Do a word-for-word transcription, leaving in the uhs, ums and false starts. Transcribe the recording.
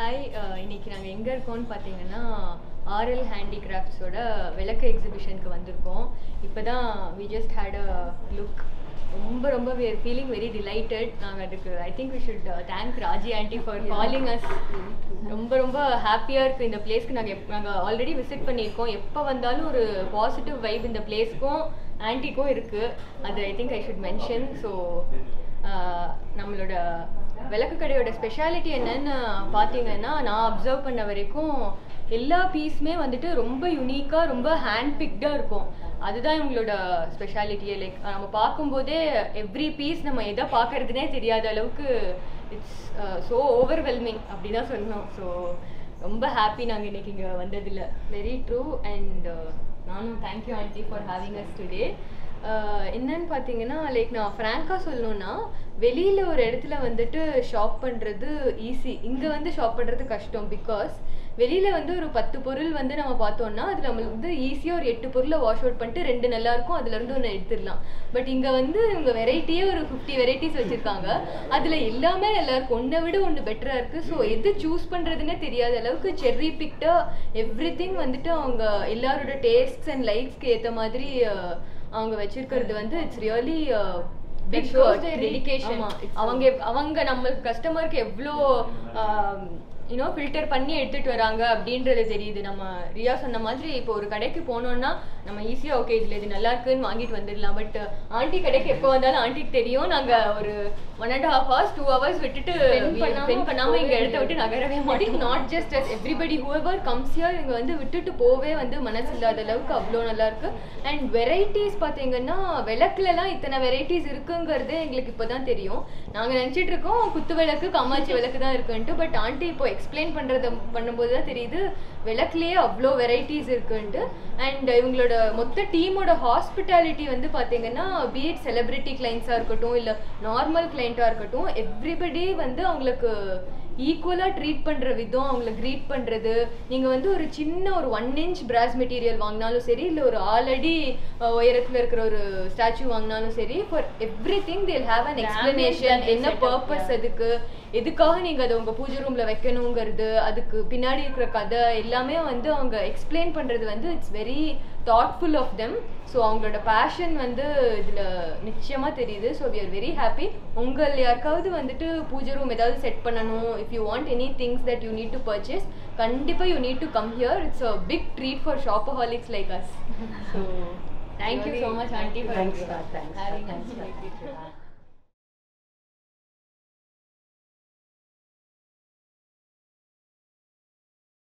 Hi, uh, today we are going to R L Handicrafts exhibition. Now we just had a look. We are feeling very delighted. I think we should thank Raji Auntie for calling yeah. us. We are happier in the place. We already visited. We a positive vibe in the place. Auntie I think I should mention. So, uh, the speciality I observe that every piece is unique and hand-picked. That is the speciality. Every piece it's uh, so overwhelming. So, I'm happy that very true and uh, thank you Auntie for having us today. Uh, innan pathingena like na franka sollona veliyila oru edathila vandittu shop pandrathu easy inga vandu shop pandrathu kashtam because veliyila vandu oru ten porul vandu nama paathona adu namalukku easy ah oru eight porula wash out pannittu rendu nalla irukum adula irundhu ona edutiralam but inga vandu inga variety ah oru fifty varieties vechirukanga adula ellame ellarku onna vida onnu better ah irukku so edhu choose pandradhune theriyadha alavukku cherry picked everything vandittu avanga ellaroda tastes and likes ku eta madri it's really uh, big it shows their dedication. Avanga nammal customer ku evlo you know filter panni edutittu varanga abindradhu theriyudhu nama Riya sonna maadhiri ipo oru kadaikku ponona nama easy ah okay idle idu nalla irukku nu vaangit vandirala but aunty kadaikku eppo vandala aunty ku theriyum naanga oru one and a half hours two hours vittu spend pannama inga edutha vittu nagarave maadhiri not just as everybody whoever comes here inga vandu vittu pove vandu manasu illada alavukku avlo nalla irukku and varieties pathinga na velakkla la itana varieties irukungradhu engalukku ipodan theriyum naanga nenichittirukom kuttu velakku kamachi velakku dhaan irukku but aunty ipo explain பண்றது பண்ணும்போது தான் தெரியுது வெலக்லயே அவ்ளோ varieties இருக்குன்னு and இவங்களோட மொத்த டீமோட hospitality வந்து பாத்தீங்கன்னா be it celebrity clients ஆ இருக்கட்டும் இல்ல normal client ஆ இருக்கட்டும் everybody வந்து அவங்களுக்கு equal ah treat pandra vidham avanga greet pandrathu neenga vandu oru chinna oru one inch brass material vaangnalum seri illa oru already uyaratla irukra oru statue vaangnalum seri for everything they'll have an explanation enna purpose adukku edukaga neenga adu unga pooja room la vekkanum garudhu adukku pinadi irukra kada ellame vandu avanga explain pandrathu vandu it's very thoughtful of them so avangala passion vandu idla nichayama theriyudhu so we are very happy ungal yarkavudhu vandu pooja room edavadhu set pannanum if you want any things that you need to purchase kandipa you need to come here it's a big treat for shopaholics like us so thank you so much auntie for thanks, having us.